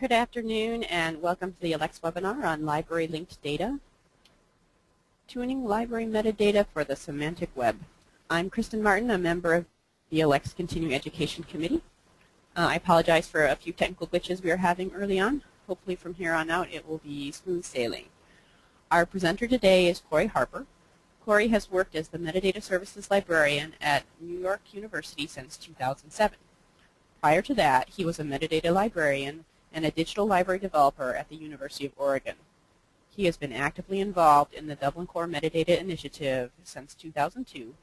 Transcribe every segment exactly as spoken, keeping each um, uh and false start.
Good afternoon and welcome to the Alex webinar on library linked data, tuning library metadata for the semantic web. I'm Kristen Martin, a member of the Alex Continuing Education Committee. Uh, I apologize for a few technical glitches we were having early on. Hopefully from here on out it will be smooth sailing. Our presenter today is Corey Harper. Corey has worked as the metadata services librarian at New York University since two thousand seven. Prior to that, he was a metadata librarian and a digital library developer at the University of Oregon. He has been actively involved in the Dublin Core Metadata Initiative since two thousand two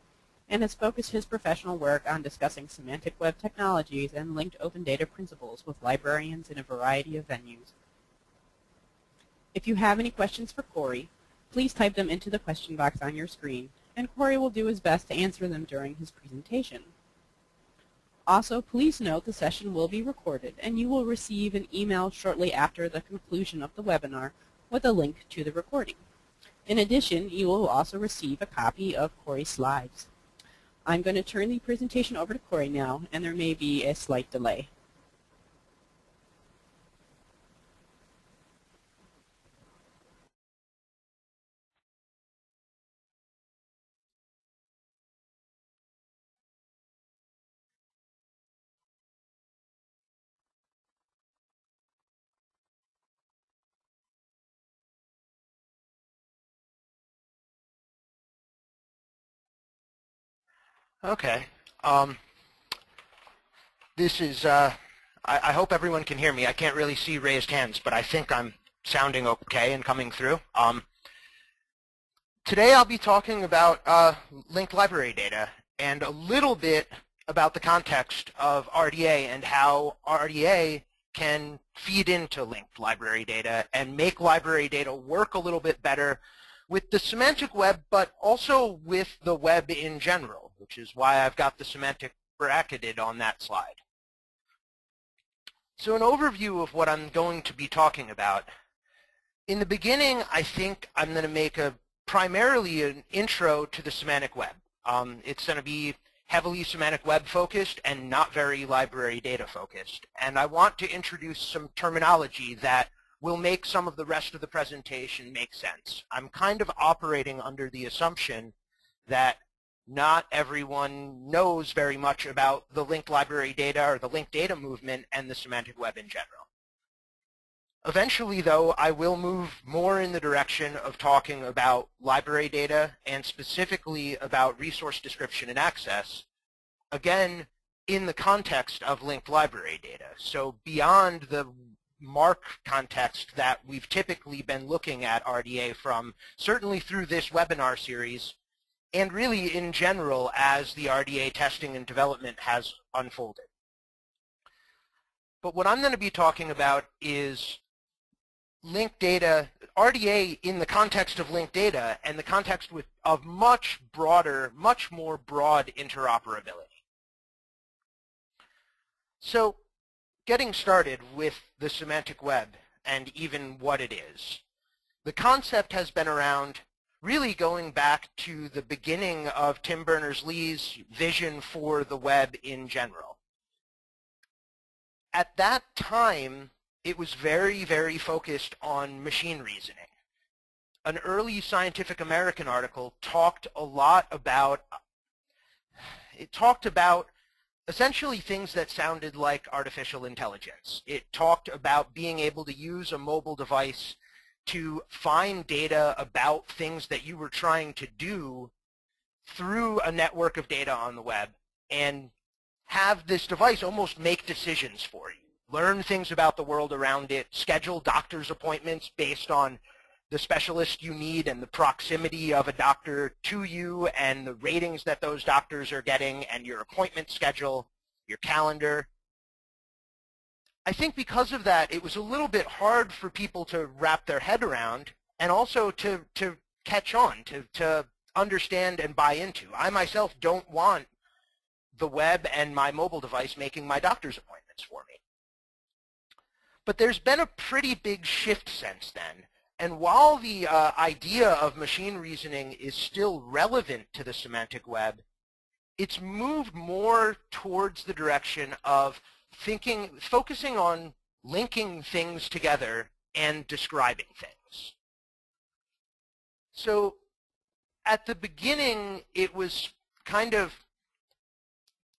and has focused his professional work on discussing semantic web technologies and linked open data principles with librarians in a variety of venues. If you have any questions for Corey, please type them into the question box on your screen, and Corey will do his best to answer them during his presentation. Also, please note the session will be recorded and you will receive an email shortly after the conclusion of the webinar with a link to the recording. In addition, you will also receive a copy of Corey's slides. I'm going to turn the presentation over to Corey now, and there may be a slight delay. Okay, um, this is, uh, I, I hope everyone can hear me. I can't really see raised hands, but I think I'm sounding okay and coming through. Um, today I'll be talking about uh, linked library data and a little bit about the context of R D A and how R D A can feed into linked library data and make library data work a little bit better with the semantic web, but also with the web in general, which is why I've got the semantic bracketed on that slide. So an overview of what I'm going to be talking about. In the beginning, I think I'm going to make a primarily an intro to the semantic web. Um, it's going to be heavily semantic web focused and not very library data focused. And I want to introduce some terminology that will make some of the rest of the presentation make sense. I'm kind of operating under the assumption that not everyone knows very much about the linked library data or the linked data movement and the semantic web in general. Eventually, though, I will move more in the direction of talking about library data and specifically about resource description and access, again, in the context of linked library data. So beyond the mark context that we've typically been looking at R D A from, certainly through this webinar series, and really in general as the R D A testing and development has unfolded. But what I'm going to be talking about is linked data, R D A in the context of linked data and the context with, of much broader, much more broad interoperability. So getting started with the semantic web and even what it is. The concept has been around really going back to the beginning of Tim Berners-Lee's vision for the web in general. At that time, it was very, very focused on machine reasoning. An early Scientific American article talked a lot about, it talked about essentially things that sounded like artificial intelligence. It talked about being able to use a mobile device to find data about things that you were trying to do through a network of data on the web and have this device almost make decisions for you, learn things about the world around it, schedule doctor's appointments based on the specialist you need and the proximity of a doctor to you and the ratings that those doctors are getting and your appointment schedule, your calendar. I think because of that, it was a little bit hard for people to wrap their head around and also to, to catch on, to, to understand and buy into. I myself don't want the web and my mobile device making my doctor's appointments for me. But there's been a pretty big shift since then. And while the uh, idea of machine reasoning is still relevant to the semantic web, it's moved more towards the direction of thinking, focusing on linking things together and describing things. So at the beginning, it was kind of,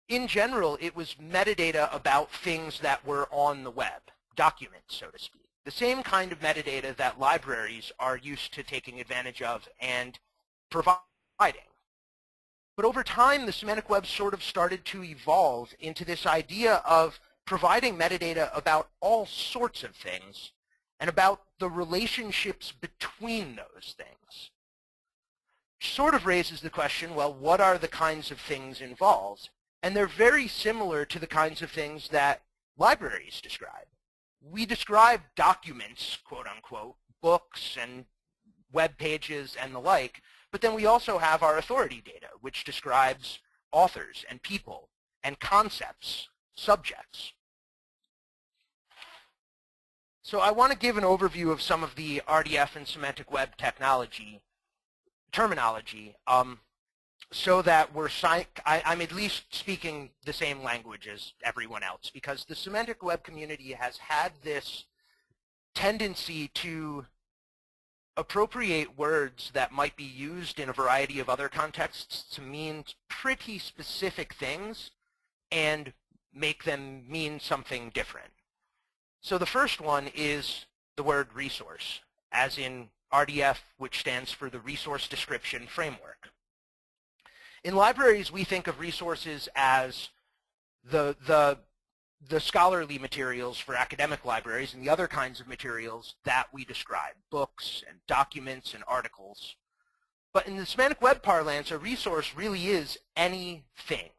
in general, it was metadata about things that were on the web, documents, so to speak. The same kind of metadata that libraries are used to taking advantage of and providing. But over time, the semantic web sort of started to evolve into this idea of providing metadata about all sorts of things and about the relationships between those things. Sort of raises the question, well, what are the kinds of things involved? And they're very similar to the kinds of things that libraries describe. We describe documents, quote unquote, books and web pages and the like, but then we also have our authority data, which describes authors and people and concepts, subjects. So I want to give an overview of some of the R D F and semantic web technology terminology, um, so that we're I, I'm at least speaking the same language as everyone else, because the semantic web community has had this tendency to appropriate words that might be used in a variety of other contexts to mean pretty specific things and make them mean something different. So the first one is the word resource, as in R D F, which stands for the Resource Description Framework. In libraries, we think of resources as the, the, the scholarly materials for academic libraries and the other kinds of materials that we describe, books and documents and articles. But in the semantic web parlance, a resource really is anything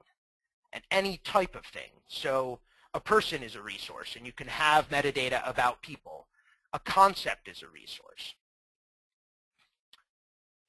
and any type of thing. So a person is a resource, and you can have metadata about people. A concept is a resource.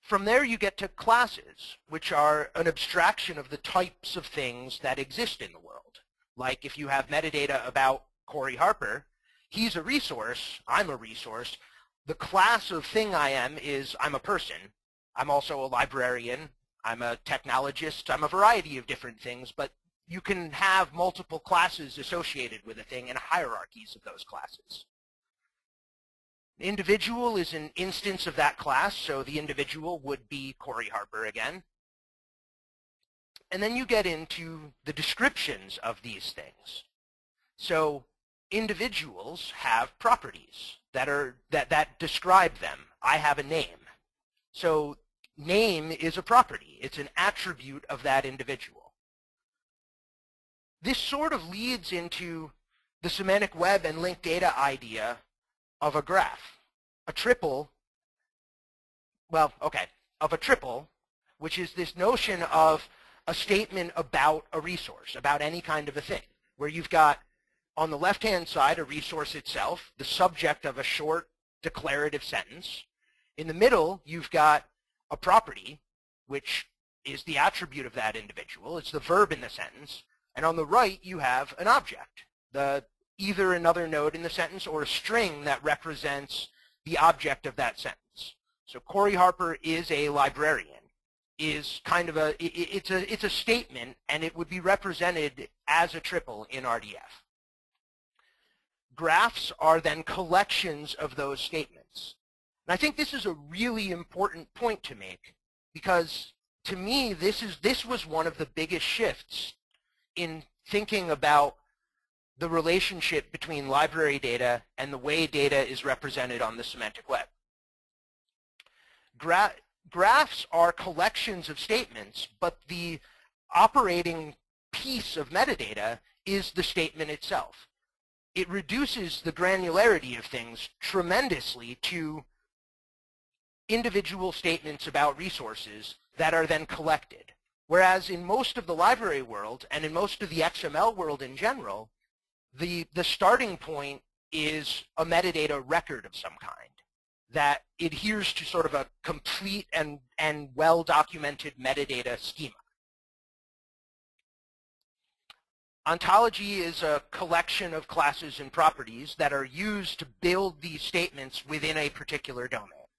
From there, you get to classes, which are an abstraction of the types of things that exist in the world. Like if you have metadata about Corey Harper, he's a resource, I'm a resource. The class of thing I am is I'm a person. I'm also a librarian. I'm a technologist. I'm a variety of different things, but you can have multiple classes associated with a thing and hierarchies of those classes. Individual is an instance of that class, so the individual would be Corey Harper again. And then you get into the descriptions of these things. So individuals have properties that are that, that describe them. I have a name. So name is a property. It's an attribute of that individual. This sort of leads into the semantic web and linked data idea of a graph, a triple, well, okay, of a triple, which is this notion of a statement about a resource, about any kind of a thing, where you've got on the left-hand side a resource itself, the subject of a short declarative sentence. In the middle, you've got a property, which is the attribute of that individual. It's the verb in the sentence. And on the right, you have an object, the either another node in the sentence or a string that represents the object of that sentence. So Corey Harper is a librarian, is kind of a, it, it's a, it's a statement, and it would be represented as a triple in R D F. Graphs are then collections of those statements. And I think this is a really important point to make, because to me, this is, this was one of the biggest shifts in thinking about the relationship between library data and the way data is represented on the semantic web. Gra graphs are collections of statements, but the operating piece of metadata is the statement itself. It reduces the granularity of things tremendously to individual statements about resources that are then collected. Whereas in most of the library world and in most of the X M L world in general, The, the starting point is a metadata record of some kind that adheres to sort of a complete and, and well-documented metadata schema. Ontology is a collection of classes and properties that are used to build these statements within a particular domain.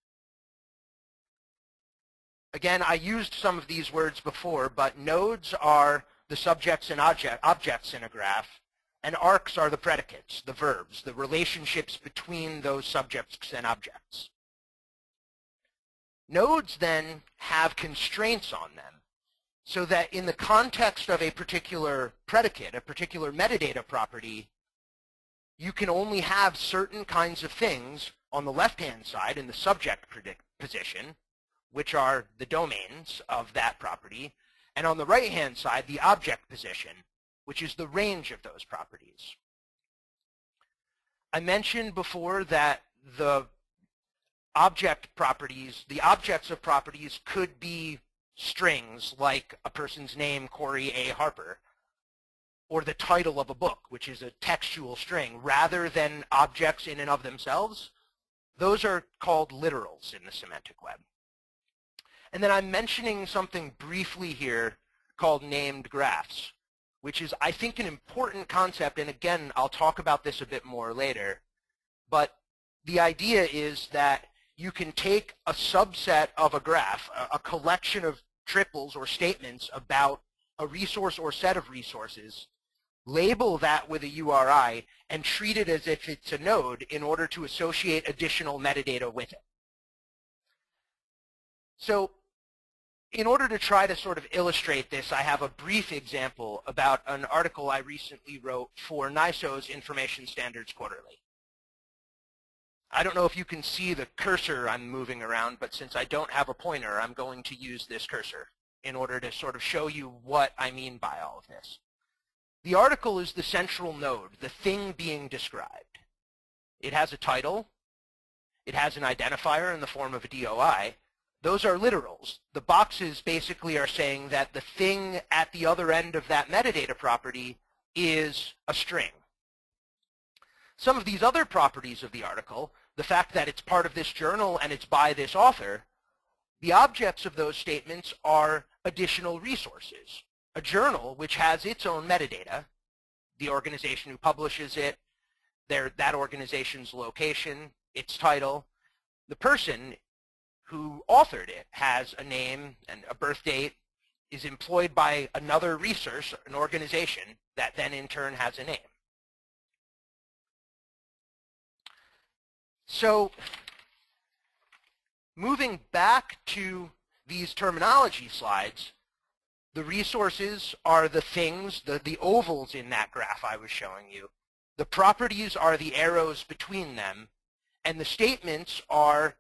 Again, I used some of these words before, but nodes are the subjects and object, objects in a graph. And arcs are the predicates, the verbs, the relationships between those subjects and objects. Nodes then have constraints on them, so that in the context of a particular predicate, a particular metadata property, you can only have certain kinds of things on the left-hand side in the subject predict position, which are the domains of that property, and on the right-hand side, the object position, which is the range of those properties. I mentioned before that the object properties, the objects of properties could be strings like a person's name, Corey A. Harper, or the title of a book, which is a textual string, rather than objects in and of themselves. Those are called literals in the semantic web. And then I'm mentioning something briefly here called named graphs, which is, I think, an important concept, and again, I'll talk about this a bit more later, but the idea is that you can take a subset of a graph, a, a collection of triples or statements about a resource or set of resources, label that with a U R I, and treat it as if it's a node in order to associate additional metadata with it. So, in order to try to sort of illustrate this, I have a brief example about an article I recently wrote for NYSO's Information Standards Quarterly. I don't know if you can see the cursor I'm moving around, but since I don't have a pointer, I'm going to use this cursor in order to sort of show you what I mean by all of this. The article is the central node, the thing being described. It has a title. It has an identifier in the form of a D O I. Those are literals. The boxes basically are saying that the thing at the other end of that metadata property is a string. Some of these other properties of the article, the fact that it's part of this journal and it's by this author, the objects of those statements are additional resources. A journal, which has its own metadata, the organization who publishes it, their, that organization's location, its title, the person who authored it has a name and a birth date, is employed by another resource, an organization, that then in turn has a name. So, moving back to these terminology slides, the resources are the things, the, the ovals in that graph I was showing you. The properties are the arrows between them, and the statements are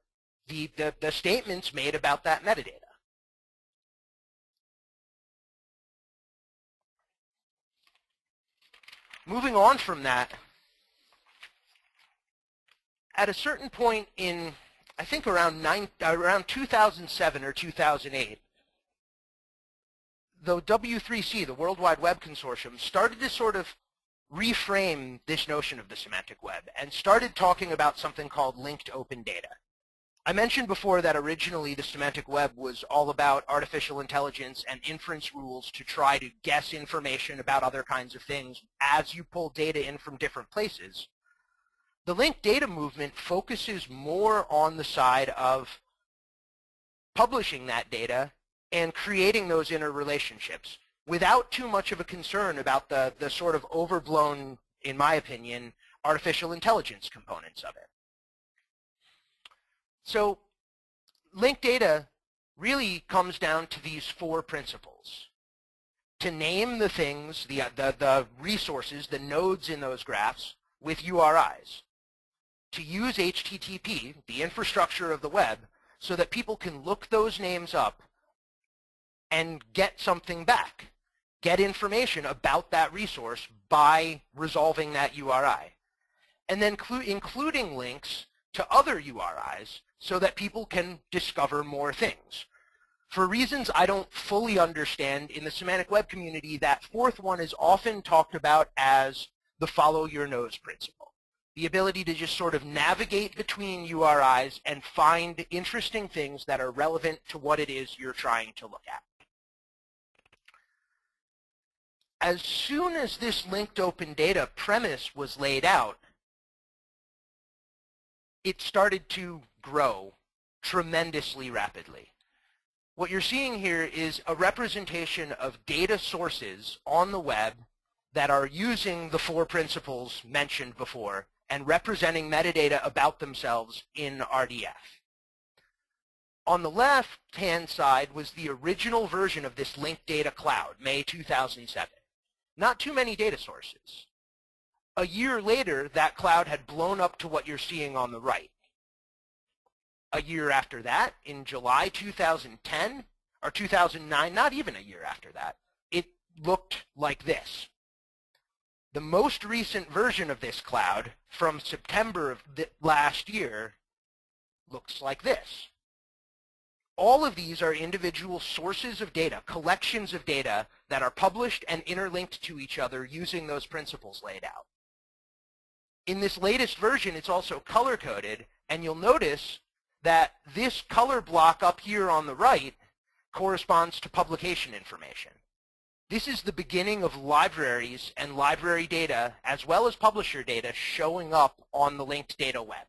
The, the, the statements made about that metadata. Moving on from that, at a certain point in, I think around, nine, around two thousand seven or two thousand eight, the W three C, the World Wide Web Consortium, started to sort of reframe this notion of the semantic web and started talking about something called linked open data. I mentioned before that originally the semantic web was all about artificial intelligence and inference rules to try to guess information about other kinds of things as you pull data in from different places. The linked data movement focuses more on the side of publishing that data and creating those interrelationships without too much of a concern about the, the sort of overblown, in my opinion, artificial intelligence components of it. So, linked data really comes down to these four principles. To name the things, the, the, the resources, the nodes in those graphs with U R Is. To use H T T P, the infrastructure of the web, so that people can look those names up and get something back, get information about that resource by resolving that U R I. And then including links to other U R Is so that people can discover more things. For reasons I don't fully understand in the semantic web community, that fourth one is often talked about as the follow your nose principle, the ability to just sort of navigate between U R Is and find interesting things that are relevant to what it is you're trying to look at. As soon as this linked open data premise was laid out, it started to grow tremendously rapidly. What you're seeing here is a representation of data sources on the web that are using the four principles mentioned before and representing metadata about themselves in R D F. On the left-hand side was the original version of this linked data cloud, May two thousand seven. Not too many data sources. A year later, that cloud had blown up to what you're seeing on the right. A year after that, in July two thousand ten, or two thousand nine, not even a year after that, it looked like this. The most recent version of this cloud from September of last year looks like this. All of these are individual sources of data, collections of data that are published and interlinked to each other using those principles laid out. In this latest version, it's also color-coded, and you'll notice that this color block up here on the right corresponds to publication information. This is the beginning of libraries and library data, as well as publisher data, showing up on the linked data web.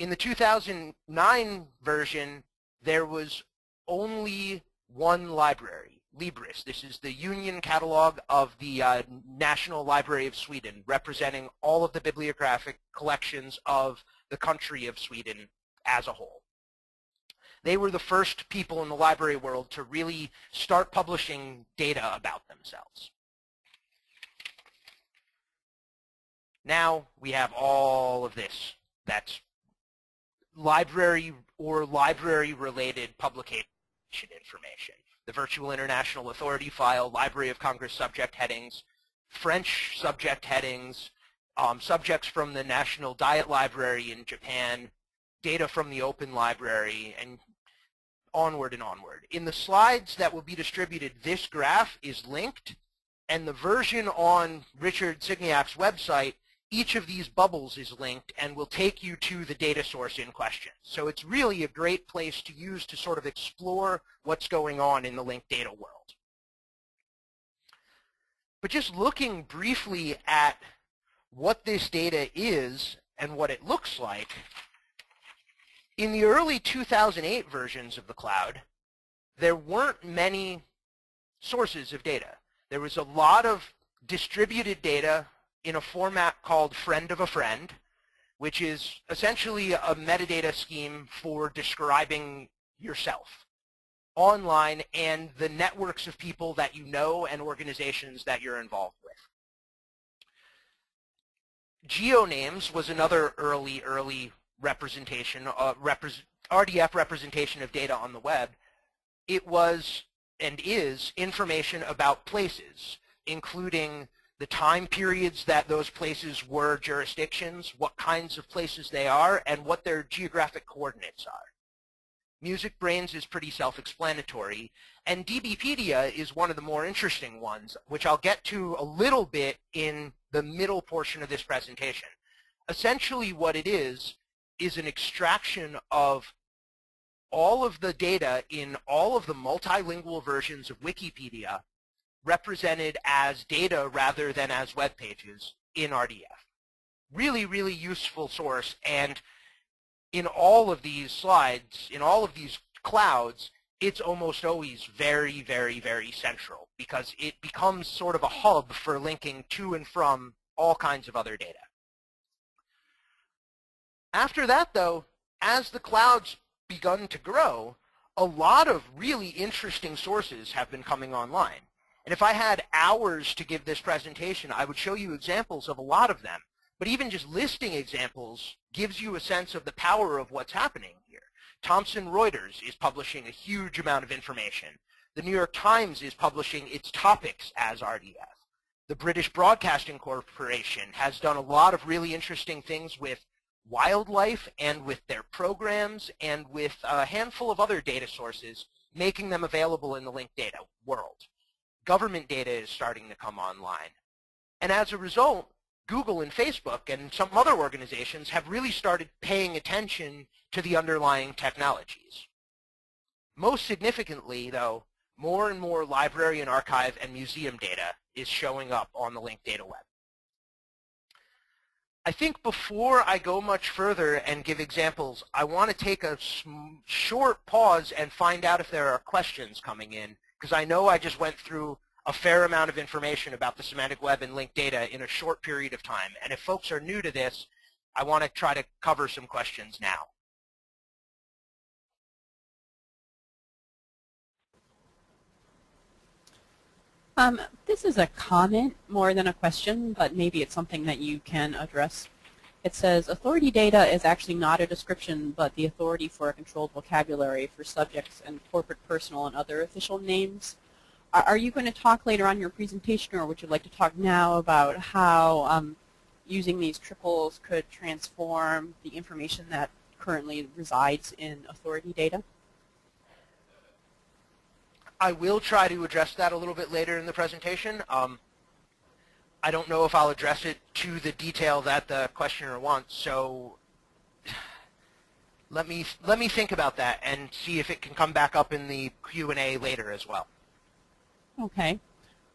In the two thousand nine version, there was only one library, Libris. This is the union catalog of the uh, National Library of Sweden, representing all of the bibliographic collections of the country of Sweden as a whole. They were the first people in the library world to really start publishing data about themselves. Now we have all of this that's library or library-related publication information. The Virtual International Authority File, Library of Congress subject headings, French subject headings, um, subjects from the National Diet Library in Japan, data from the Open Library, and onward and onward. In the slides that will be distributed, this graph is linked, and the version on Richard Signiak's website, each of these bubbles is linked and will take you to the data source in question. So it's really a great place to use to sort of explore what's going on in the linked data world. But just looking briefly at what this data is and what it looks like, in the early two thousand eight versions of the cloud, there weren't many sources of data. There was a lot of distributed data in a format called friend of a friend, which is essentially a metadata scheme for describing yourself online and the networks of people that you know and organizations that you're involved with. Geonames was another early, early representation, uh, repre- R D F representation of data on the web. It was and is information about places, including the time periods that those places were jurisdictions, what kinds of places they are, and what their geographic coordinates are. MusicBrainz is pretty self-explanatory, and DBpedia is one of the more interesting ones, which I'll get to a little bit in the middle portion of this presentation. Essentially what it is is an extraction of all of the data in all of the multilingual versions of Wikipedia represented as data rather than as web pages in R D F. Really, really useful source, and in all of these slides, in all of these clouds, it's almost always very, very, very central because it becomes sort of a hub for linking to and from all kinds of other data. After that, though, as the cloud's begun to grow, a lot of really interesting sources have been coming online. And if I had hours to give this presentation, I would show you examples of a lot of them. But even just listing examples gives you a sense of the power of what's happening here. Thomson Reuters is publishing a huge amount of information. The New York Times is publishing its topics as R D F. The British Broadcasting Corporation has done a lot of really interesting things with wildlife and with their programs and with a handful of other data sources, making them available in the linked data world. Government data is starting to come online. And as a result, Google and Facebook and some other organizations have really started paying attention to the underlying technologies. Most significantly, though, more and more library and archive and museum data is showing up on the linked data web. I think before I go much further and give examples, I want to take a short pause and find out if there are questions coming in, because I know I just went through a fair amount of information about the semantic web and linked data in a short period of time. And if folks are new to this, I want to try to cover some questions now. Um, this is a comment more than a question, but maybe it's something that you can address. It says, authority data is actually not a description, but the authority for a controlled vocabulary for subjects and corporate, personal, and other official names. Are you going to talk later on in your presentation, or would you like to talk now about how um, using these triples could transform the information that currently resides in authority data? I will try to address that a little bit later in the presentation. Um, I don't know if I'll address it to the detail that the questioner wants, so let me, let me think about that and see if it can come back up in the Q and A later as well. Okay.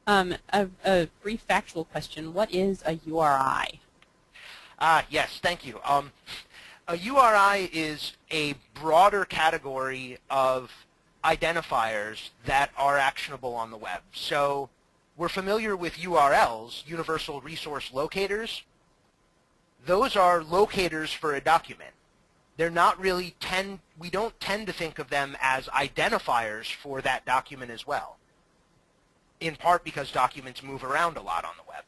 Um, a, a brief factual question. What is a U R I? Ah, uh, yes, thank you. Um, a U R I is a broader category of identifiers that are actionable on the web. So we're familiar with U R Ls, Universal Resource Locators. Those are locators for a document. They're not really tend, we don't tend to think of them as identifiers for that document as well, in part because documents move around a lot on the web.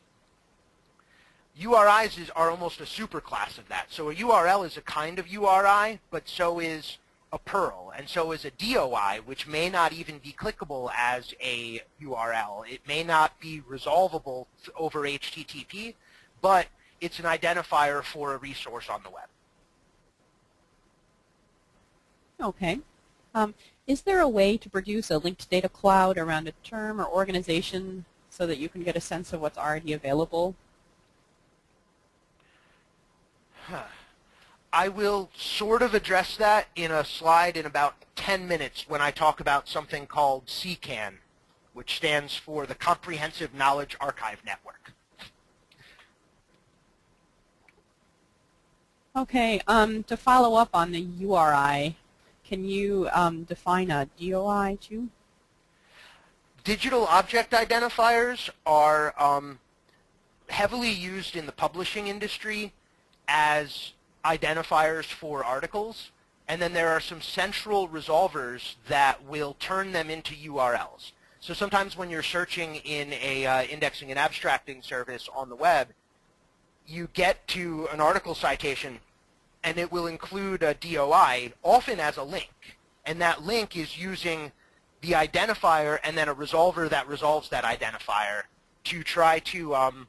U R Is is, are almost a superclass of that. So a U R L is a kind of U R I, but so is a P U R L, and so is a D O I, which may not even be clickable as a U R L. It may not be resolvable over H T T P, but it's an identifier for a resource on the web. Okay. Um, Is there a way to produce a linked data cloud around a term or organization so that you can get a sense of what's already available? Huh. I will sort of address that in a slide in about ten minutes when I talk about something called C K A N, which stands for the Comprehensive Knowledge Archive Network. Okay, um, to follow up on the U R I, can you um, define a D O I too? Digital object identifiers are um, heavily used in the publishing industry as identifiers for articles, and then there are some central resolvers that will turn them into U R Ls. So sometimes when you're searching in a uh, indexing and abstracting service on the web, you get to an article citation and it will include a D O I, often as a link. And that link is using the identifier and then a resolver that resolves that identifier to try to um,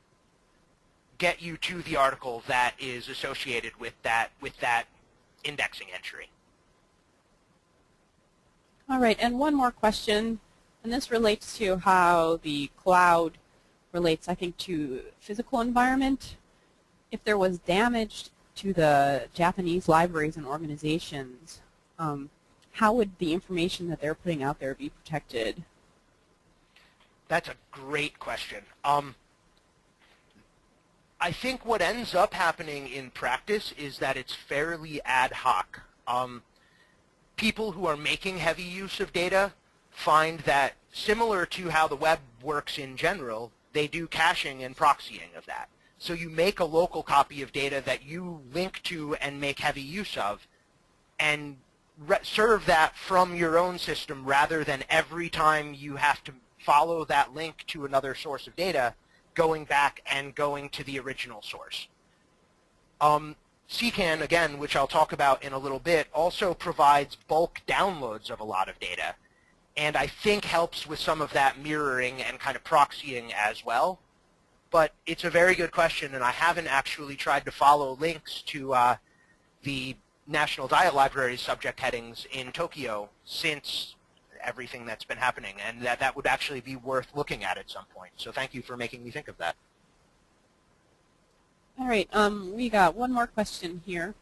get you to the article that is associated with that, with that indexing entry. All right, and one more question, and this relates to how the cloud relates, I think, to physical environment. If there was damage to the Japanese libraries and organizations, um, how would the information that they're putting out there be protected? That's a great question. Um, I think what ends up happening in practice is that it's fairly ad hoc. Um, people who are making heavy use of data find that, similar to how the web works in general, they do caching and proxying of that. So you make a local copy of data that you link to and make heavy use of, and re serve that from your own system rather than every time you have to follow that link to another source of data, going back and going to the original source. Um, C K A N, again, which I'll talk about in a little bit, also provides bulk downloads of a lot of data, and I think helps with some of that mirroring and kind of proxying as well. But it's a very good question, and I haven't actually tried to follow links to uh, the National Diet Library subject headings in Tokyo since everything that's been happening, and that, that would actually be worth looking at at some point. So thank you for making me think of that. All right, um, we got one more question here.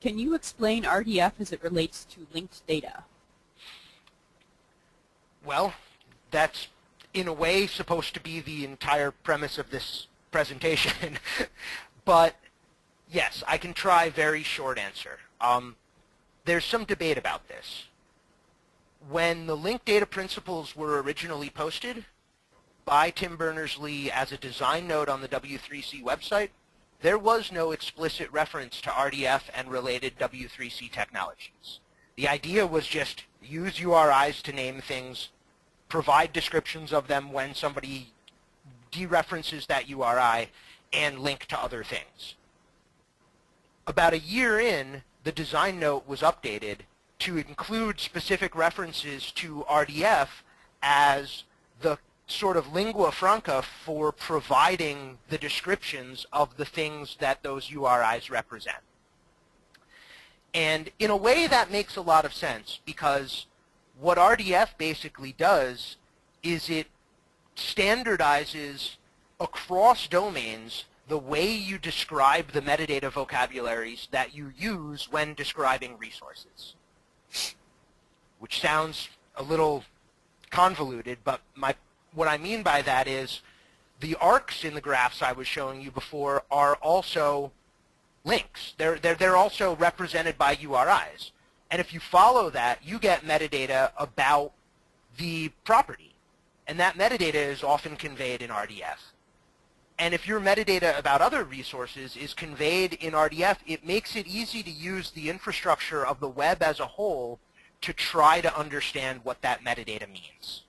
Can you explain R D F as it relates to linked data? Well, that's in a way supposed to be the entire premise of this presentation, but yes, I can try very short answer. Um, there's some debate about this. When the linked data principles were originally posted, by Tim Berners-Lee as a design note on the W three C website, there was no explicit reference to R D F and related W three C technologies. The idea was just use U R Is to name things, provide descriptions of them when somebody dereferences that U R I, and link to other things. About a year in, the design note was updated to include specific references to R D F as the sort of lingua franca for providing the descriptions of the things that those U R Is represent. And in a way that makes a lot of sense, because what R D F basically does is it standardizes across domains the way you describe the metadata vocabularies that you use when describing resources, which sounds a little convoluted, but my, what I mean by that is the arcs in the graphs I was showing you before are also links. They're, they're, they're also represented by U R Is. And if you follow that, you get metadata about the property. And that metadata is often conveyed in R D F. And if your metadata about other resources is conveyed in R D F, it makes it easy to use the infrastructure of the web as a whole to try to understand what that metadata means.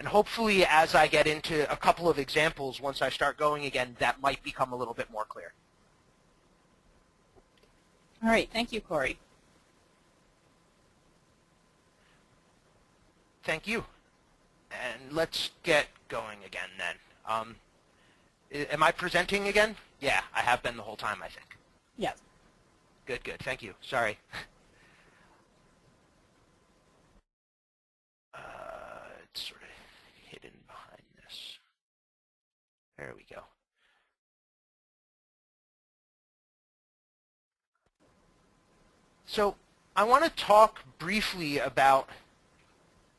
And hopefully, as I get into a couple of examples, once I start going again, that might become a little bit more clear. All right. Thank you, Corey. Thank you. And let's get going again then. Um, Am I presenting again? Yeah, I have been the whole time, I think. Yes. Good, good. Thank you. Sorry. Uh, it's sort of hidden behind this. There we go. So I want to talk briefly about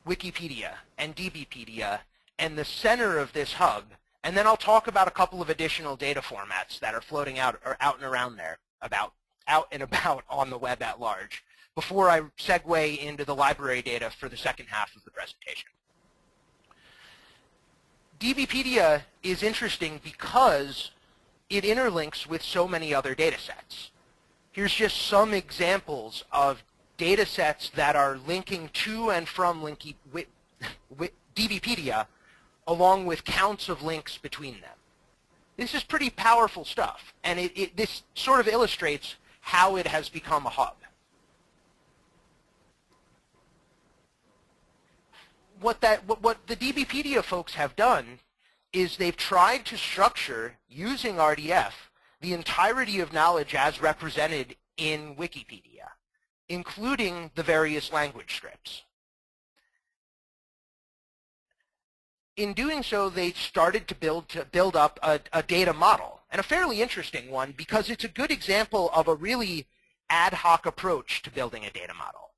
Wikipedia and DBpedia and the center of this hub. And then I'll talk about a couple of additional data formats that are floating out or out and around there, about out and about on the web at large, before I segue into the library data for the second half of the presentation. DBpedia is interesting because it interlinks with so many other data sets. Here's just some examples of data sets that are linking to and from Linky, wi, wi, DBpedia, along with counts of links between them. This is pretty powerful stuff, and it, it, this sort of illustrates how it has become a hub. What, that, what, what the DBpedia folks have done is they've tried to structure, using R D F, the entirety of knowledge as represented in Wikipedia, including the various language scripts. In doing so, they started to build, to build up a, a data model, and a fairly interesting one, because it's a good example of a really ad hoc approach to building a data model,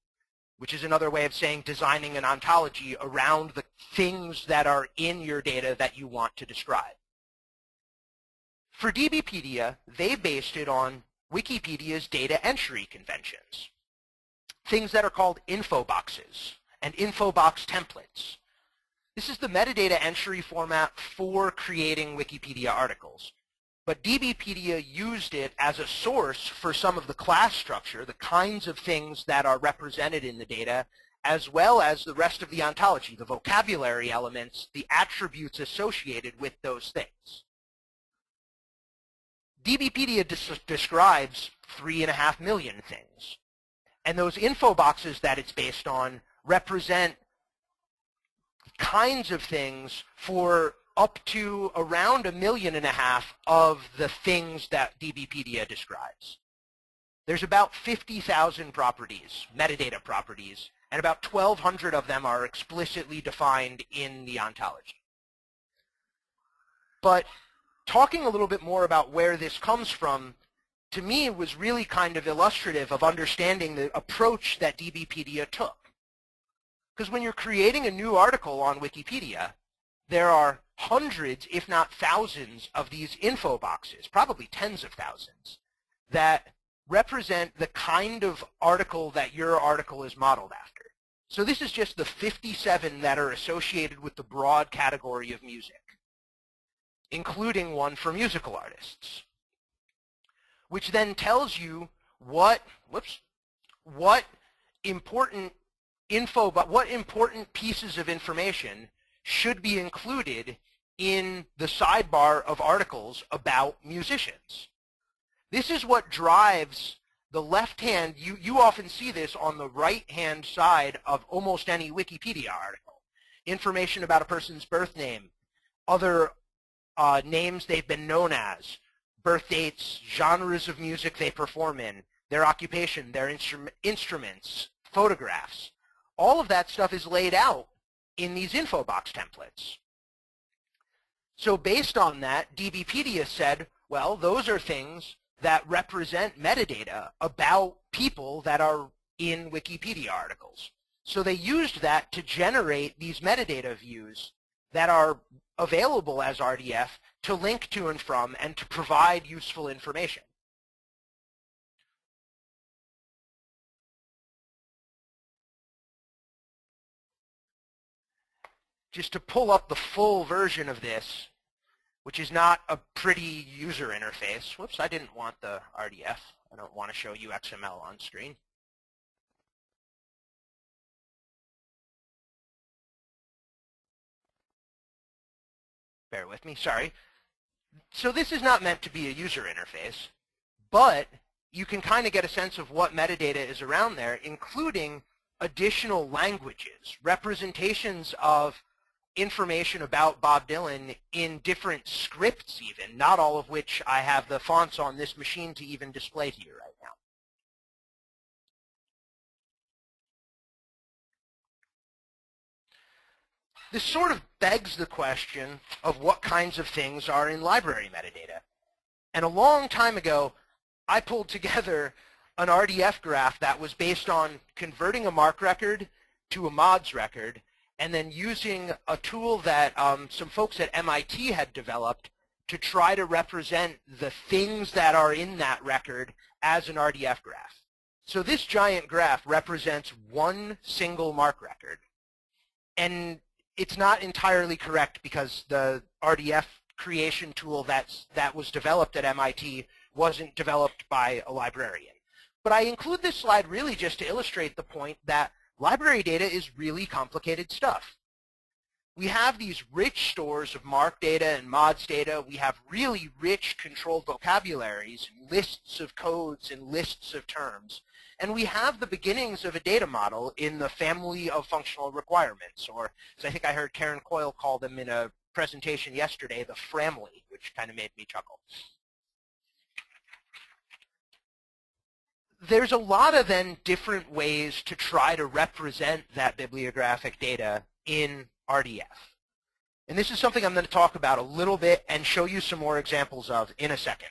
which is another way of saying designing an ontology around the things that are in your data that you want to describe. For DBpedia, they based it on Wikipedia's data entry conventions, things that are called infoboxes and infobox templates. This is the metadata entry format for creating Wikipedia articles. But DBpedia used it as a source for some of the class structure, the kinds of things that are represented in the data, as well as the rest of the ontology, the vocabulary elements, the attributes associated with those things. DBpedia des- describes three and a half million things. And those info boxes that it's based on represent kinds of things for up to around a million and a half of the things that DBpedia describes. There's about fifty thousand properties, metadata properties, and about twelve hundred of them are explicitly defined in the ontology. But talking a little bit more about where this comes from, to me, was really kind of illustrative of understanding the approach that DBpedia took. Because when you're creating a new article on Wikipedia, there are hundreds, if not thousands, of these info boxes, probably tens of thousands, that represent the kind of article that your article is modeled after. So this is just the fifty-seven that are associated with the broad category of music, including one for musical artists, which then tells you what, whoops, what important info, but what important pieces of information should be included in the sidebar of articles about musicians. This is what drives the left-hand, you, you often see this on the right-hand side of almost any Wikipedia article. Information about a person's birth name, other uh, names they've been known as, birth dates, genres of music they perform in, their occupation, their instru instruments, photographs. All of that stuff is laid out in these info box templates. So based on that, DBpedia said, well, those are things that represent metadata about people that are in Wikipedia articles. So they used that to generate these metadata views that are available as R D F to link to and from and to provide useful information. Just to pull up the full version of this, which is not a pretty user interface. Whoops, I didn't want the R D F. I don't want to show you X M L on screen. Bear with me, sorry. So this is not meant to be a user interface, but you can kind of get a sense of what metadata is around there, including additional languages, representations of information about Bob Dylan in different scripts even, not all of which I have the fonts on this machine to even display to you right now. This sort of begs the question of what kinds of things are in library metadata. And a long time ago, I pulled together an R D F graph that was based on converting a MARC record to a MODS record and then using a tool that um, some folks at M I T had developed to try to represent the things that are in that record as an R D F graph. So this giant graph represents one single MARC record. And it's not entirely correct because the R D F creation tool that's, that was developed at M I T wasn't developed by a librarian. But I include this slide really just to illustrate the point that library data is really complicated stuff. We have these rich stores of MARC data and MODS data. We have really rich controlled vocabularies, lists of codes and lists of terms. And we have the beginnings of a data model in the family of functional requirements, or as I think I heard Karen Coyle call them in a presentation yesterday, the framly, which kind of made me chuckle. There's a lot of then different ways to try to represent that bibliographic data in R D F. And this is something I'm going to talk about a little bit and show you some more examples of in a second.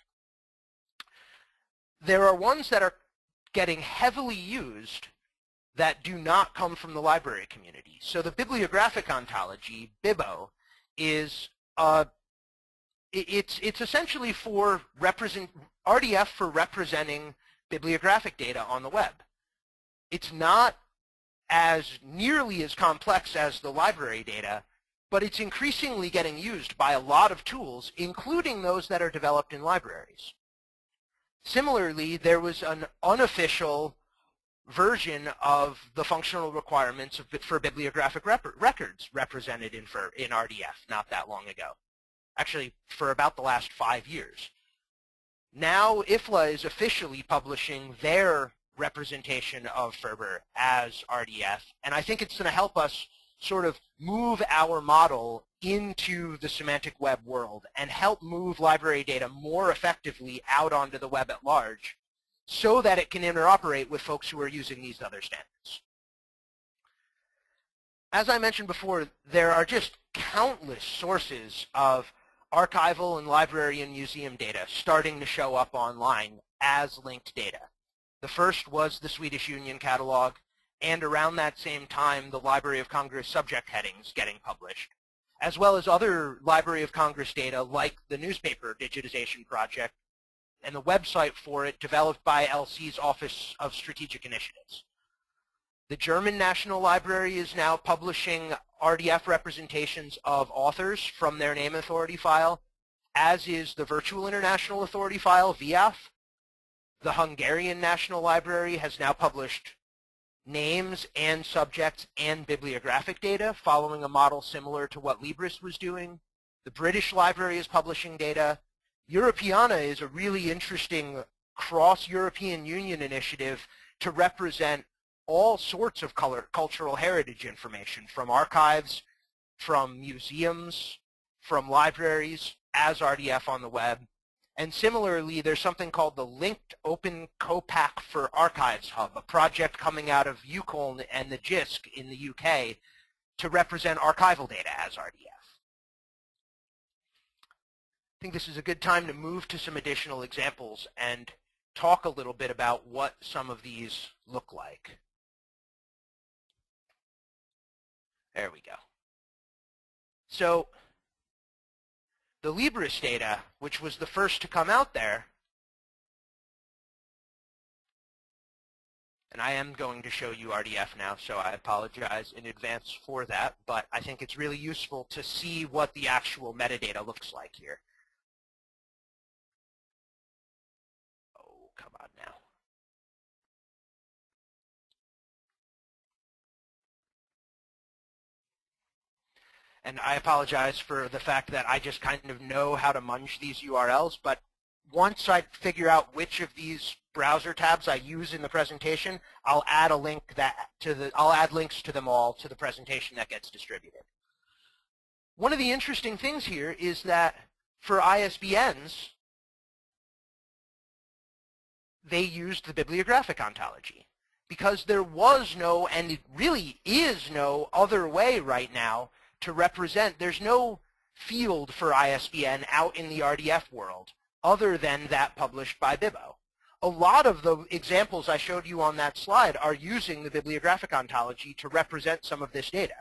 There are ones that are getting heavily used that do not come from the library community. So the bibliographic ontology, BIBO, is a it's it's essentially for represent R D F for representing bibliographic data on the web. It's not as nearly as complex as the library data, but it's increasingly getting used by a lot of tools, including those that are developed in libraries. Similarly, there was an unofficial version of the functional requirements of, for bibliographic rep records represented in, for, in R D F not that long ago, actually for about the last five years. Now I F L A is officially publishing their representation of F R B R as R D F, and I think it's going to help us sort of move our model into the semantic web world and help move library data more effectively out onto the web at large so that it can interoperate with folks who are using these other standards. As I mentioned before, there are just countless sources of archival and library and museum data starting to show up online as linked data. The first was the Swedish Union Catalog, and around that same time, the Library of Congress subject headings getting published, as well as other Library of Congress data like the newspaper digitization project and the website for it developed by L C's Office of Strategic Initiatives. The German National Library is now publishing R D F representations of authors from their name authority file, as is the Virtual International Authority file, V I A F. The Hungarian National Library has now published names and subjects and bibliographic data, following a model similar to what Libris was doing. The British Library is publishing data. Europeana is a really interesting cross-European Union initiative to represent all sorts of color, cultural heritage information from archives, from museums, from libraries, as R D F on the web. And similarly, there's something called the Linked Open COPAC for Archives Hub, a project coming out of UCOLN and the JISC in the U K to represent archival data as R D F. I think this is a good time to move to some additional examples and talk a little bit about what some of these look like. There we go. So the Libris data, which was the first to come out there, and I am going to show you R D F now, so I apologize in advance for that, but I think it's really useful to see what the actual metadata looks like here. Oh, come on now. And I apologize for the fact that I just kind of know how to munge these U R Ls, but once I figure out which of these browser tabs I use in the presentation, I'll add a link that to the I'll add links to them all to the presentation that gets distributed. One of the interesting things here is that for I S B Ns, they used the bibliographic ontology, because there was no, and it really is no, other way right now to represent. There's no field for I S B N out in the R D F world other than that published by BIBO. A lot of the examples I showed you on that slide are using the bibliographic ontology to represent some of this data.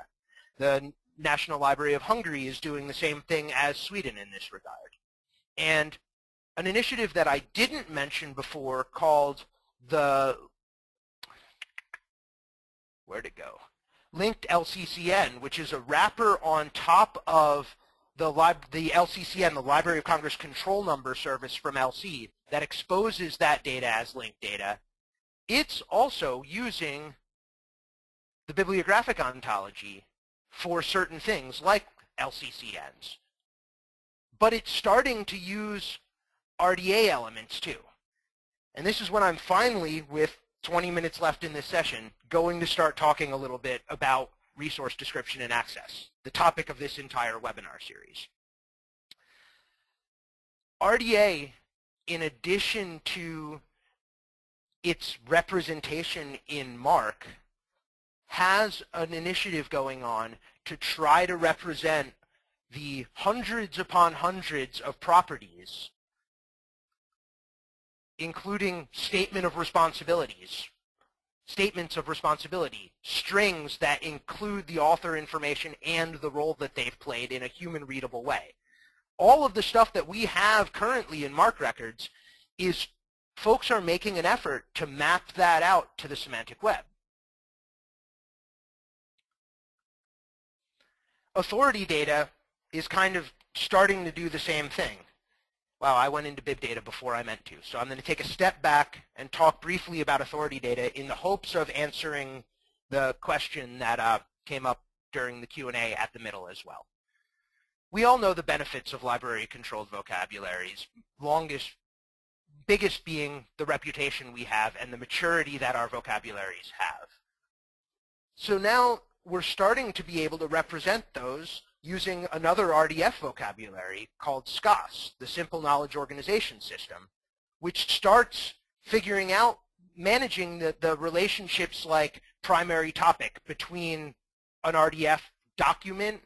The National Library of Hungary is doing the same thing as Sweden in this regard. And an initiative that I didn't mention before called the, where'd it go? Linked L C C N, which is a wrapper on top of the, the L C C N, the Library of Congress control number service from L C, that exposes that data as linked data. It's also using the bibliographic ontology for certain things like L C C Ns. But it's starting to use R D A elements too. And this is when I'm finally, with twenty minutes left in this session, going to start talking a little bit about resource description and access, the topic of this entire webinar series. R D A, in addition to its representation in MARC, has an initiative going on to try to represent the hundreds upon hundreds of properties, including statement of responsibilities, statements of responsibility, strings that include the author information and the role that they've played in a human-readable way. All of the stuff that we have currently in MARC records is, folks are making an effort to map that out to the semantic web. Authority data is kind of starting to do the same thing. Wow, I went into bib data before I meant to. So I'm going to take a step back and talk briefly about authority data in the hopes of answering the question that uh, came up during the Q and A at the middle as well. We all know the benefits of library-controlled vocabularies, longest, biggest being the reputation we have and the maturity that our vocabularies have. So now we're starting to be able to represent those using another R D F vocabulary called SCOS, the Simple Knowledge Organization System, which starts figuring out, managing the, the relationships like primary topic between an R D F document,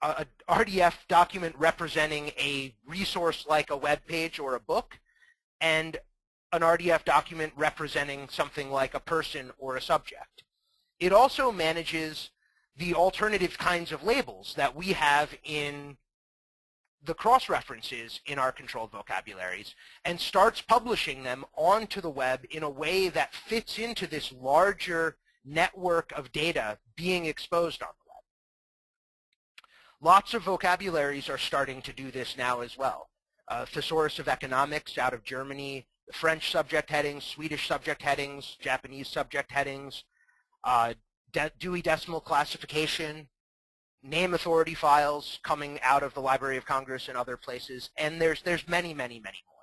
a, a R D F document representing a resource like a web page or a book, and an R D F document representing something like a person or a subject. It also manages the alternative kinds of labels that we have in the cross-references in our controlled vocabularies, and starts publishing them onto the web in a way that fits into this larger network of data being exposed on the web. Lots of vocabularies are starting to do this now as well. Uh, Thesaurus of Economics out of Germany, the French subject headings, Swedish subject headings, Japanese subject headings, uh, De- Dewey Decimal Classification, name authority files coming out of the Library of Congress and other places, and there's, there's many, many, many more.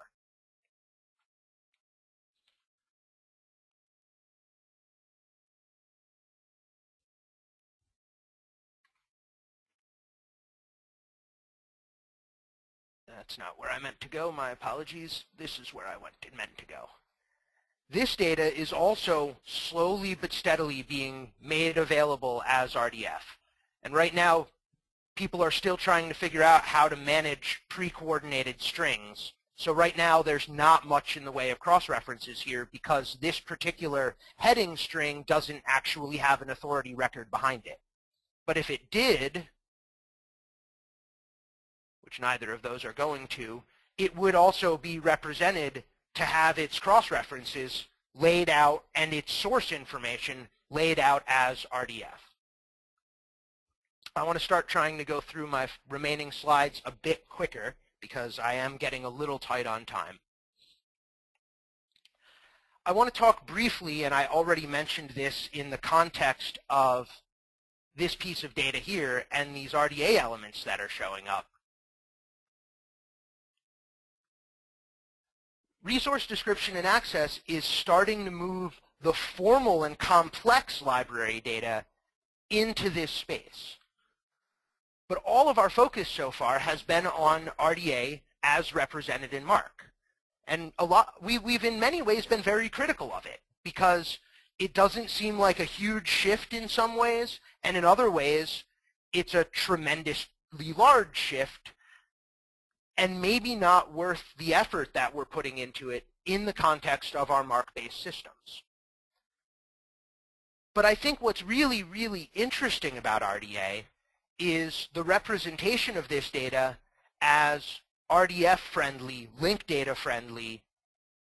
That's not where I meant to go. My apologies. This is where I went to, meant to go. This data is also slowly but steadily being made available as R D F. And right now, people are still trying to figure out how to manage pre-coordinated strings. So right now, there's not much in the way of cross-references here because this particular heading string doesn't actually have an authority record behind it. But if it did, which neither of those are going to, it would also be represented to have its cross-references laid out and its source information laid out as R D F. I want to start trying to go through my remaining slides a bit quicker because I am getting a little tight on time. I want to talk briefly, and I already mentioned this in the context of this piece of data here and these R D A elements that are showing up. Resource description and access is starting to move the formal and complex library data into this space. But all of our focus so far has been on R D A as represented in MARC. And a lot, we, we've in many ways been very critical of it because it doesn't seem like a huge shift in some ways, and in other ways, it's a tremendously large shift and maybe not worth the effort that we're putting into it in the context of our MARC-based systems. But I think what's really, really interesting about R D A is the representation of this data as R D F-friendly, linked data-friendly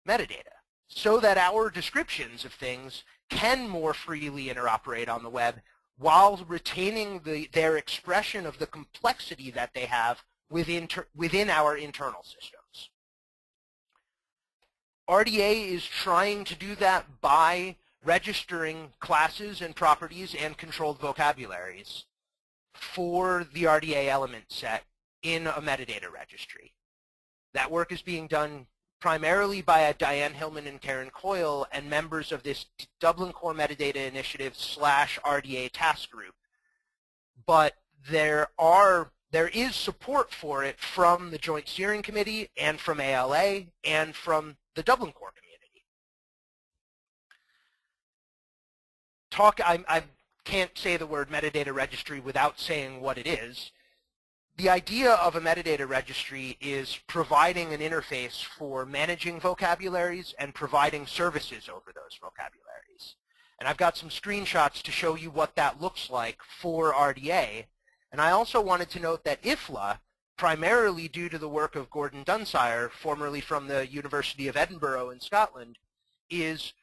metadata, so that our descriptions of things can more freely interoperate on the web while retaining the, their expression of the complexity that they have Within, ter within our internal systems. R D A is trying to do that by registering classes and properties and controlled vocabularies for the R D A element set in a metadata registry. That work is being done primarily by Diane Hillman and Karen Coyle and members of this Dublin Core Metadata Initiative slash R D A task group. But there are There is support for it from the Joint Steering Committee and from A L A and from the Dublin Core community. Talk, I, I can't say the word metadata registry without saying what it is. The idea of a metadata registry is providing an interface for managing vocabularies and providing services over those vocabularies. And I've got some screenshots to show you what that looks like for R D A. And I also wanted to note that I F L A, primarily due to the work of Gordon Dunsire, formerly from the University of Edinburgh in Scotland, is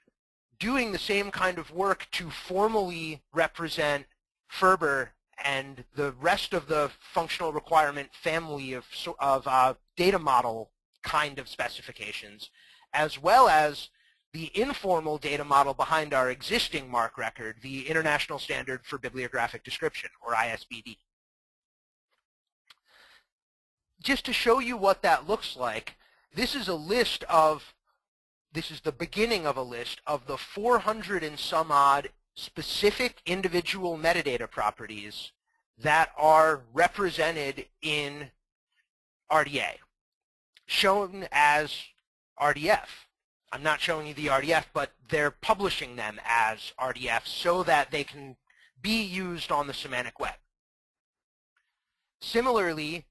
doing the same kind of work to formally represent F R B R and the rest of the functional requirement family of, of uh, data model kind of specifications, as well as the informal data model behind our existing MARC record, the International Standard for Bibliographic Description, or I S B D. Just to show you what that looks like, this is a list of, this is the beginning of a list of the four hundred and some odd specific individual metadata properties that are represented in R D A, shown as R D F. I'm not showing you the R D F, but they're publishing them as R D F so that they can be used on the semantic web. Similarly,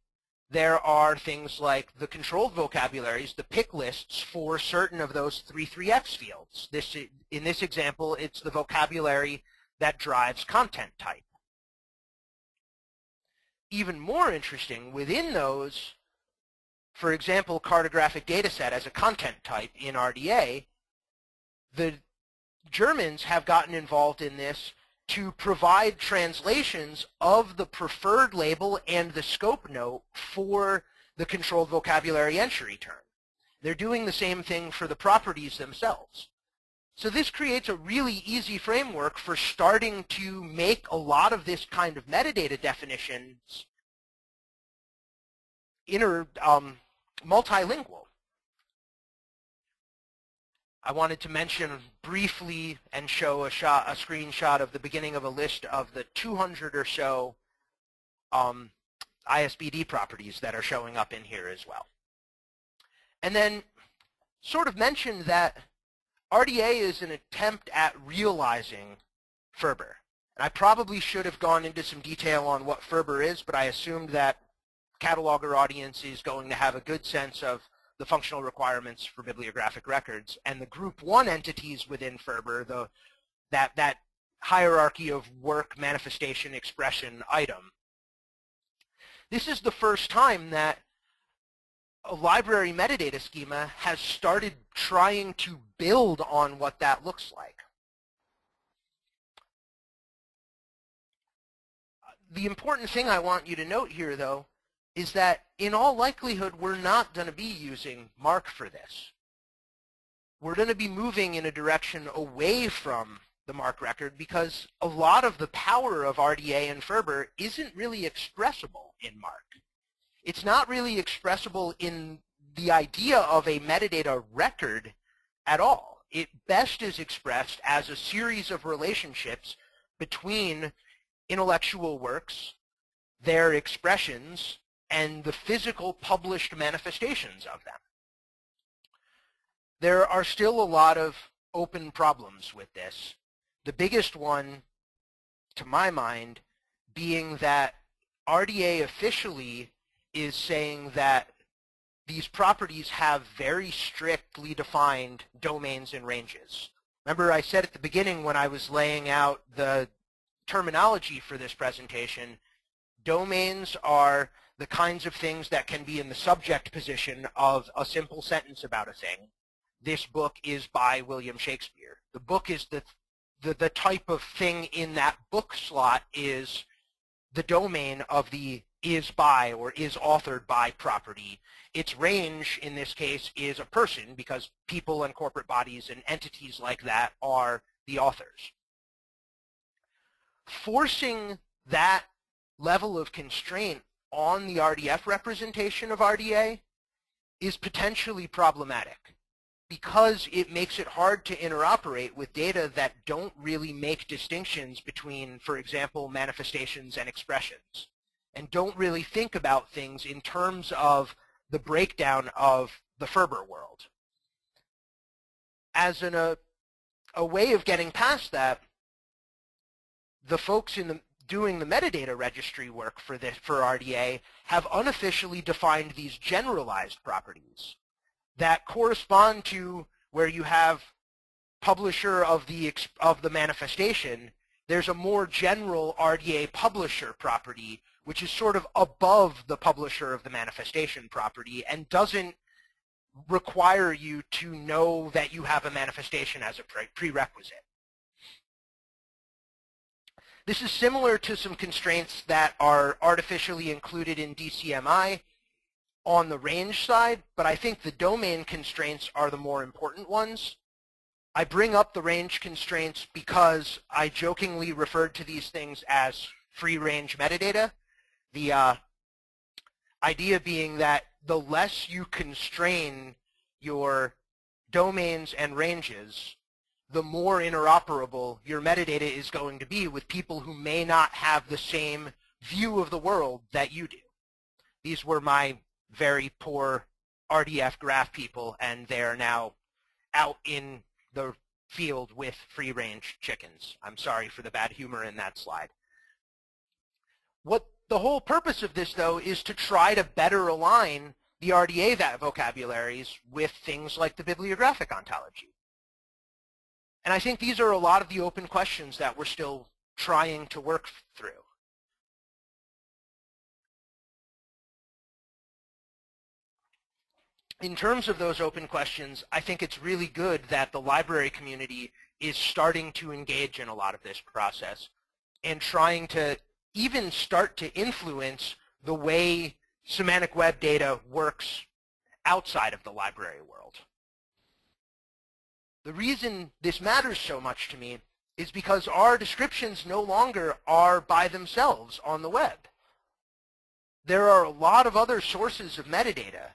there are things like the controlled vocabularies, the pick lists for certain of those three three X fields. This, in this example, it's the vocabulary that drives content type. Even more interesting, within those, for example, cartographic dataset as a content type in R D A, the Germans have gotten involved in this to provide translations of the preferred label and the scope note for the controlled vocabulary entry term. They're doing the same thing for the properties themselves. So this creates a really easy framework for starting to make a lot of this kind of metadata definitions inter, um, multilingual. I wanted to mention briefly and show a, shot, a screenshot of the beginning of a list of the two hundred or so um, I S B D properties that are showing up in here as well. And then sort of mention that R D A is an attempt at realizing F R B R. And I probably should have gone into some detail on what F R B R is, but I assumed that cataloger audience is going to have a good sense of the functional requirements for bibliographic records, and the group one entities within F R B R, the, that, that hierarchy of work, manifestation, expression, item. This is the first time that a library metadata schema has started trying to build on what that looks like. The important thing I want you to note here, though, is that in all likelihood we're not going to be using MARC for this. We're going to be moving in a direction away from the MARC record because a lot of the power of R D A and F R B R isn't really expressible in MARC. It's not really expressible in the idea of a metadata record at all. It best is expressed as a series of relationships between intellectual works, their expressions, and the physical published manifestations of them. There are still a lot of open problems with this. The biggest one, to my mind, being that R D A officially is saying that these properties have very strictly defined domains and ranges. Remember, I said at the beginning when I was laying out the terminology for this presentation, domains are the kinds of things that can be in the subject position of a simple sentence about a thing. This book is by William Shakespeare. The book is the, the, the type of thing in that book slot is the domain of the is by or is authored by property. Its range in this case is a person because people and corporate bodies and entities like that are the authors. Forcing that level of constraint on the R D F representation of R D A is potentially problematic because it makes it hard to interoperate with data that don't really make distinctions between, for example, manifestations and expressions, and don't really think about things in terms of the breakdown of the F R B R world. As in a, a way of getting past that, the folks in the doing the metadata registry work for this for R D A have unofficially defined these generalized properties that correspond to where you have publisher of the of the manifestation. There's a more general R D A publisher property which is sort of above the publisher of the manifestation property and doesn't require you to know that you have a manifestation as a pre prerequisite. This is similar to some constraints that are artificially included in D C M I on the range side, but I think the domain constraints are the more important ones. I bring up the range constraints because I jokingly referred to these things as free-range metadata. The uh, idea being that the less you constrain your domains and ranges, the more interoperable your metadata is going to be with people who may not have the same view of the world that you do. These were my very poor R D F graph people, and they are now out in the field with free-range chickens. I'm sorry for the bad humor in that slide. What the whole purpose of this, though, is to try to better align the R D A that vocabularies with things like the bibliographic ontology. And I think these are a lot of the open questions that we're still trying to work through. In terms of those open questions, I think it's really good that the library community is starting to engage in a lot of this process and trying to even start to influence the way semantic web data works outside of the library world. The reason this matters so much to me is because our descriptions no longer are by themselves on the web. There are a lot of other sources of metadata.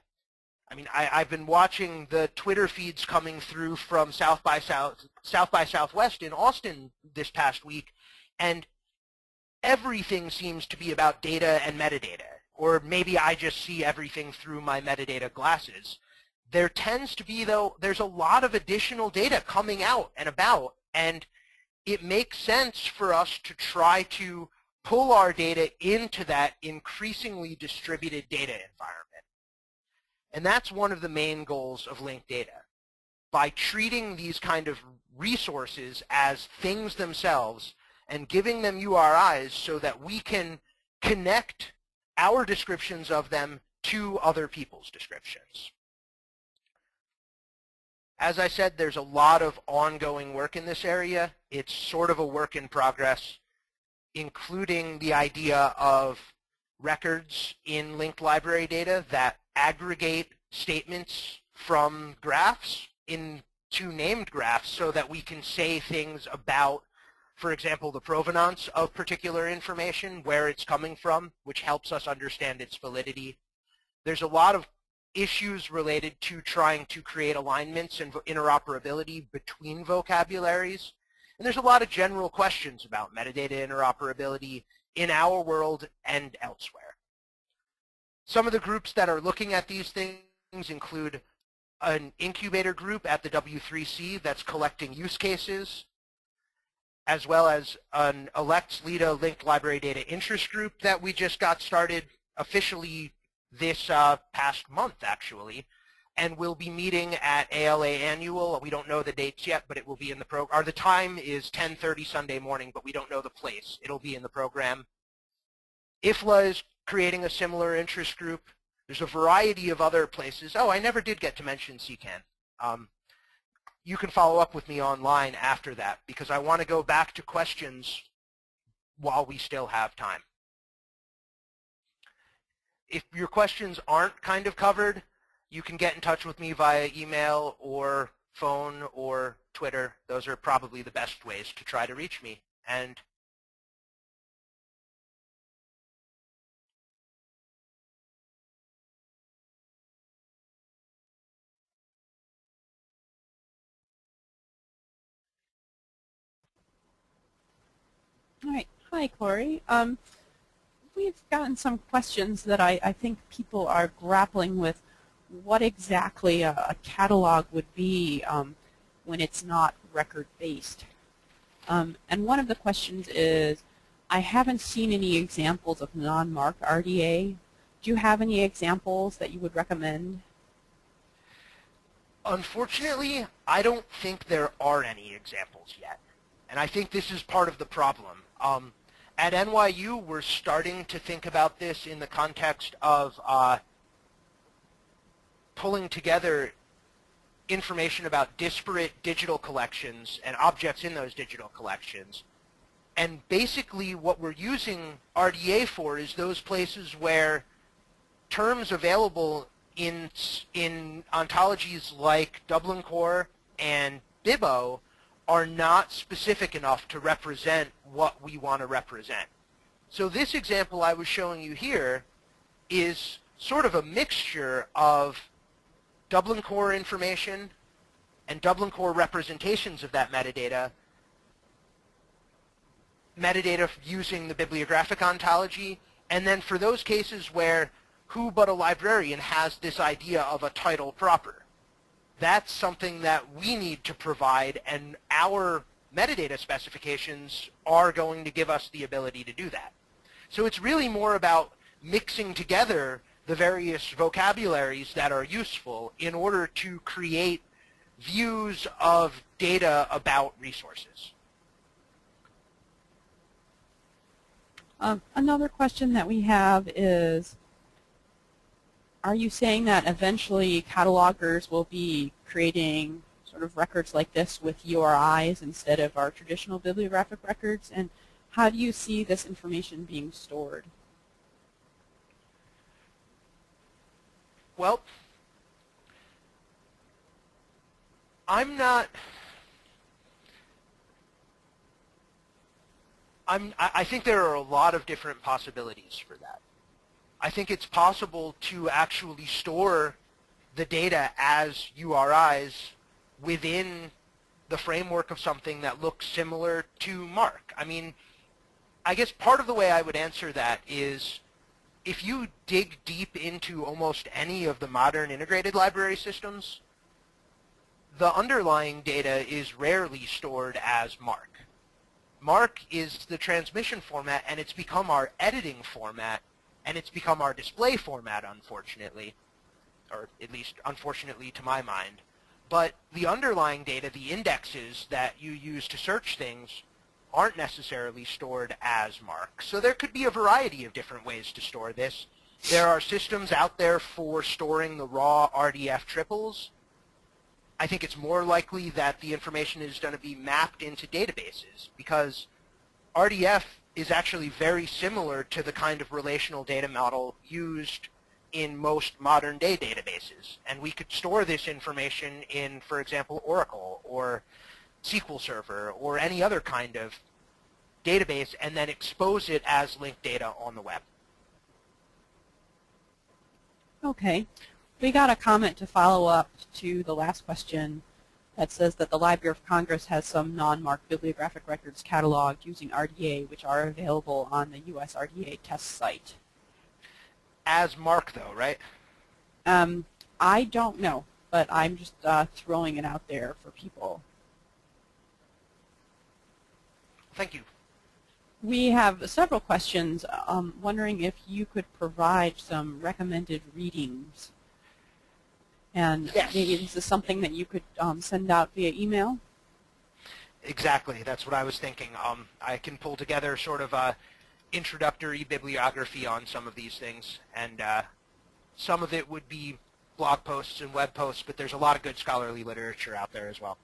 I mean, I, I've been watching the Twitter feeds coming through from South by South, South by Southwest in Austin this past week, and everything seems to be about data and metadata. Or maybe I just see everything through my metadata glasses. There tends to be, though, there's a lot of additional data coming out and about, and it makes sense for us to try to pull our data into that increasingly distributed data environment. And that's one of the main goals of linked data. By treating these kind of resources as things themselves and giving them U R Is so that we can connect our descriptions of them to other people's descriptions. As I said, there's a lot of ongoing work in this area. It's sort of a work in progress, including the idea of records in linked library data that aggregate statements from graphs into named graphs so that we can say things about, for example, the provenance of particular information, where it's coming from, which helps us understand its validity. There's a lot of issues related to trying to create alignments and interoperability between vocabularies. And there's a lot of general questions about metadata interoperability in our world and elsewhere. Some of the groups that are looking at these things include an incubator group at the W three C that's collecting use cases, as well as an Elects L I D A linked library data interest group that we just got started officially this uh, past month, actually. And we'll be meeting at A L A Annual. We don't know the dates yet, but it will be in the program. Or the time is ten thirty Sunday morning, but we don't know the place. It'll be in the program. I F L A is creating a similar interest group. There's a variety of other places. Oh, I never did get to mention C K A N. Um, you can follow up with me online after that, because I want to go back to questions while we still have time. If your questions aren't kind of covered, you can get in touch with me via email or phone or Twitter. Those are probably the best ways to try to reach me. And all right. Hi, Corey. Um, we've gotten some questions that I, I think people are grappling with. What exactly a, a catalog would be um, when it's not record-based. Um, and one of the questions is, I haven't seen any examples of non-marked R D A. Do you have any examples that you would recommend? Unfortunately, I don't think there are any examples yet. And I think this is part of the problem. Um, at N Y U, we're starting to think about this in the context of uh, pulling together information about disparate digital collections and objects in those digital collections. And basically what we're using R D A for is those places where terms available in, in ontologies like Dublin Core and BIBO are not specific enough to represent what we want to represent. So this example I was showing you here is sort of a mixture of Dublin Core information and Dublin Core representations of that metadata, metadata using the bibliographic ontology, and then for those cases where who but a librarian has this idea of a title proper. That's something that we need to provide, and our metadata specifications are going to give us the ability to do that. So it's really more about mixing together the various vocabularies that are useful in order to create views of data about resources. Um, another question that we have is, are you saying that eventually catalogers will be creating sort of records like this with U R Is instead of our traditional bibliographic records, and how do you see this information being stored? Well, I'm not, I'm, I think there are a lot of different possibilities for that. I think it's possible to actually store the data as U R Is within the framework of something that looks similar to MARC. I mean, I guess part of the way I would answer that is, if you dig deep into almost any of the modern integrated library systems, the underlying data is rarely stored as MARC. MARC is the transmission format, and it's become our editing format, and it's become our display format, unfortunately, or at least unfortunately to my mind. But the underlying data, the indexes that you use to search things, aren't necessarily stored as MARC. So there could be a variety of different ways to store this. There are systems out there for storing the raw R D F triples. I think it's more likely that the information is going to be mapped into databases, because R D F is actually very similar to the kind of relational data model used in most modern day databases. And we could store this information in, for example, Oracle or S Q L Server or any other kind of database, and then expose it as linked data on the web. Okay. We got a comment to follow up to the last question that says that the Library of Congress has some non-MARC bibliographic records cataloged using R D A, which are available on the U S R D A test site. As MARC, though, right? Um, I don't know, but I'm just uh, throwing it out there for people. Thank you. We have several questions. Um, wondering if you could provide some recommended readings. And yes, maybe this is something that you could um, send out via email? Exactly. That's what I was thinking. Um, I can pull together sort of a introductory bibliography on some of these things. And uh, some of it would be blog posts and web posts, but there's a lot of good scholarly literature out there as well.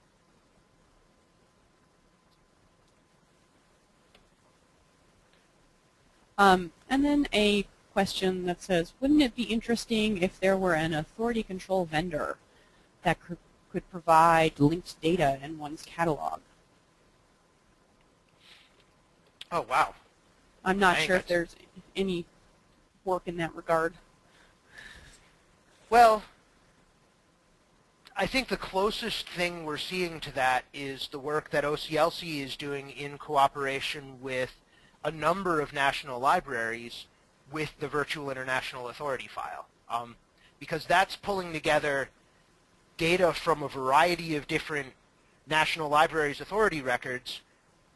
Um, and then a question that says, wouldn't it be interesting if there were an authority control vendor that could, could provide linked data in one's catalog? Oh, wow. I'm not sure if there's any work in that regard. Well, I think the closest thing we're seeing to that is the work that O C L C is doing in cooperation with a number of national libraries with the Virtual International Authority file, um, because that's pulling together data from a variety of different National Libraries Authority records,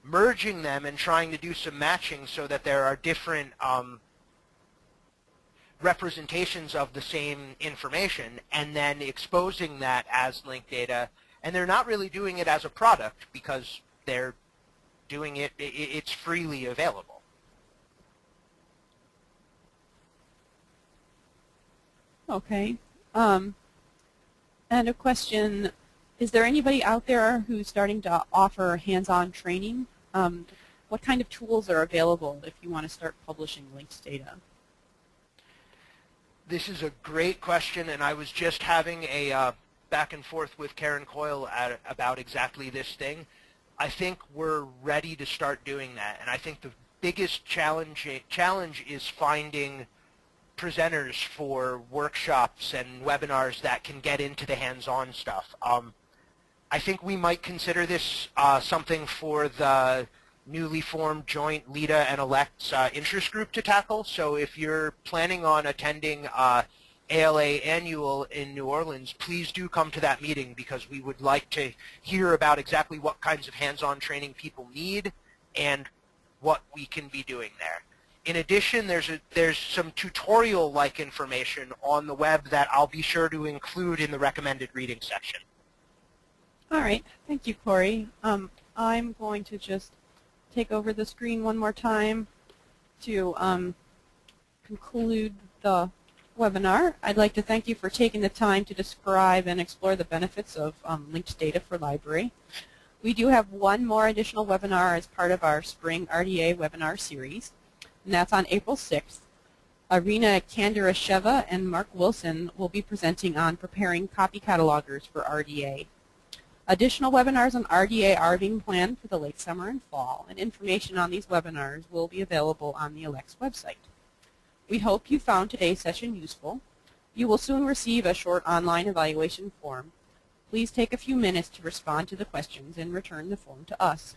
merging them and trying to do some matching so that there are different um, representations of the same information, and then exposing that as linked data. And they're not really doing it as a product, because they're doing it, it's freely available. Okay. Um, and a question, is there anybody out there who's starting to offer hands-on training? Um, what kind of tools are available if you want to start publishing linked data? This is a great question, and I was just having a uh, back and forth with Karen Coyle at, about exactly this thing. I think we're ready to start doing that, and I think the biggest challenge, challenge is finding presenters for workshops and webinars that can get into the hands-on stuff. Um, I think we might consider this uh, something for the newly formed joint LEDA and Elect's uh, interest group to tackle. So if you're planning on attending uh, A L A annual in New Orleans, please do come to that meeting, because we would like to hear about exactly what kinds of hands-on training people need and what we can be doing there. In addition, there's, a, there's some tutorial-like information on the web that I'll be sure to include in the recommended reading section. All right. Thank you, Corey. Um, I'm going to just take over the screen one more time to um, conclude the webinar. I'd like to thank you for taking the time to describe and explore the benefits of um, linked data for library. We do have one more additional webinar as part of our spring R D A webinar series, and that's on April sixth. Irina Kandarasheva and Mark Wilson will be presenting on preparing copy catalogers for R D A. Additional webinars on R D A are being planned for the late summer and fall, and information on these webinars will be available on the L E X website. We hope you found today's session useful. You will soon receive a short online evaluation form. Please take a few minutes to respond to the questions and return the form to us.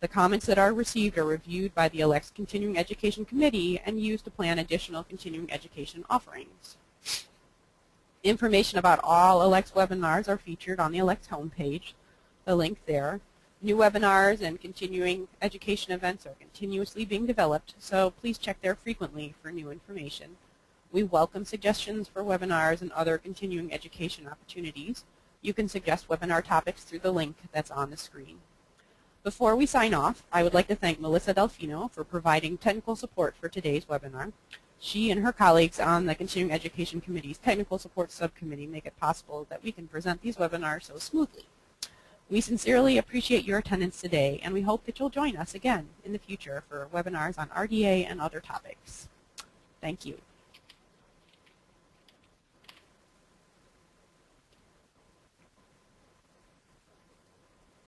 The comments that are received are reviewed by the L E X Continuing Education Committee and used to plan additional continuing education offerings. Information about all L E X webinars are featured on the L E X homepage, the link there. New webinars and continuing education events are continuously being developed, so please check there frequently for new information. We welcome suggestions for webinars and other continuing education opportunities. You can suggest webinar topics through the link that's on the screen. Before we sign off, I would like to thank Melissa Delfino for providing technical support for today's webinar. She and her colleagues on the Continuing Education Committee's Technical Support Subcommittee make it possible that we can present these webinars so smoothly. We sincerely appreciate your attendance today, and we hope that you'll join us again in the future for webinars on R D A and other topics. Thank you.